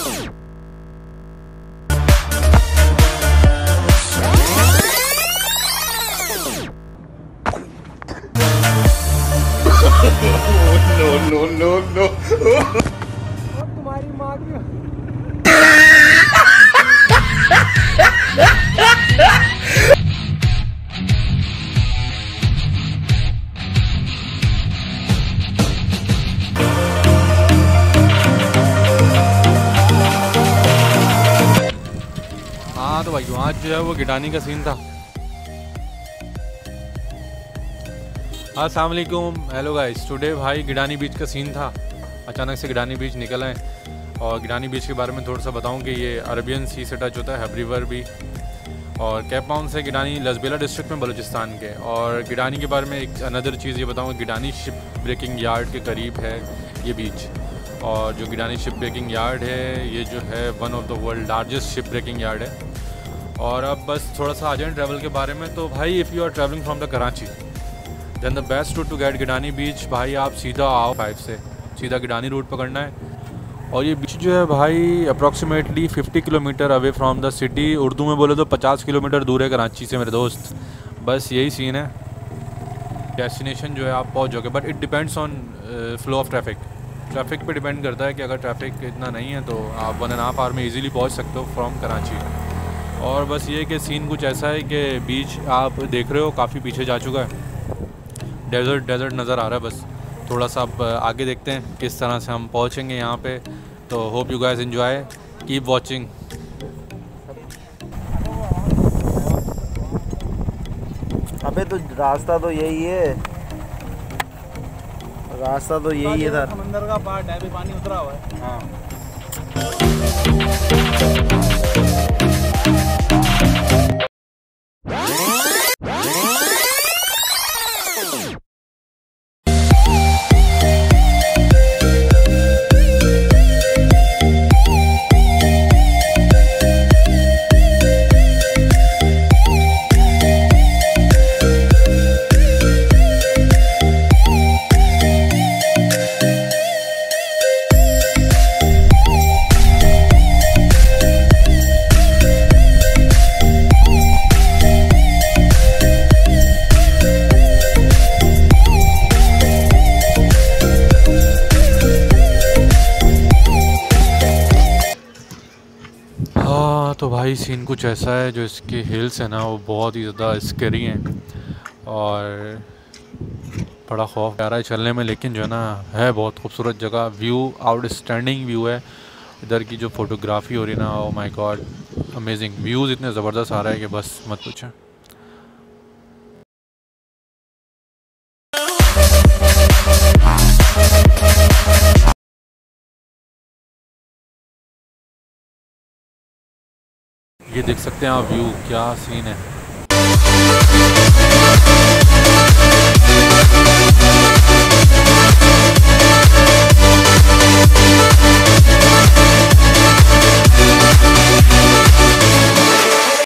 No और तुम्हारी माँ हाँ तो भाई आज जो है वो गिटानी का सीन था। अस्सलाम वालेकुम, हेलो गाइस। टुडे भाई गिडानी बीच का सीन था। अचानक से गिडानी बीच निकल आए और गिडानी बीच के बारे में थोड़ा सा बताऊं कि ये अरबियन सी से टच होता है, हैब रिवर भी। और कैप टाउन से गिडानी लसबेला डिस्ट्रिक्ट में बलूचिस्तान के। और गिडानी के बारे में एक अनदर चीज़ ये बताऊँ, गिडानी शिप ब्रेकिंग यार्ड के करीब है ये बीच। और जो गिडानी शिप ब्रेकिंग यार्ड है ये जो है one of the world largest ship breaking yard है। और अब बस थोड़ा सा आ जाए ट्रैवल के बारे में। तो भाई if you are travelling from the Karachi then the best route to get Gadani beach, भाई आप सीधा आओ 5 से सीधा गिडानी रूट पकड़ना है। और ये बीच जो है भाई approximately 50 kilometre away from the city, Urdu में बोले तो 50 किलोमीटर दूर है कराची से मेरे दोस्त। बस यही सीन है, डेस्टिनेशन जो है आप पहुँच जाओगे। But it depends on flow of traffic, traffic पे डिपेंड करता है कि अगर ट्रैफिक इतना नहीं है तो आप 1.5 आवर में ईज़िली पहुँच सकते हो फ्रॉम कराची। और बस ये कि सीन कुछ ऐसा है कि बीच आप देख रहे हो काफ़ी पीछे जा चुका है, डेजर्ट नज़र आ रहा है। बस थोड़ा सा अब आगे देखते हैं किस तरह से हम पहुँचेंगे यहाँ पे। तो hope you guys enjoy, keep watching. अबे तो रास्ता तो यही है, रास्ता तो यही है सर। समंदर का पार्ट है, अभी पानी उतरा हुआ है। हाँ भाई सीन कुछ ऐसा है, जो इसके हिल्स हैं ना वो बहुत ही ज़्यादा स्कैरी हैं और बड़ा खौफ आ रहा है चलने में। लेकिन जो है ना है बहुत खूबसूरत जगह, व्यू आउटस्टैंडिंग व्यू है। इधर की जो फोटोग्राफी हो रही है ना, oh my god amazing. Views इतने ज़बरदस्त आ रहा है कि बस मत पूछें। ये देख सकते हैं आप व्यू, क्या सीन है।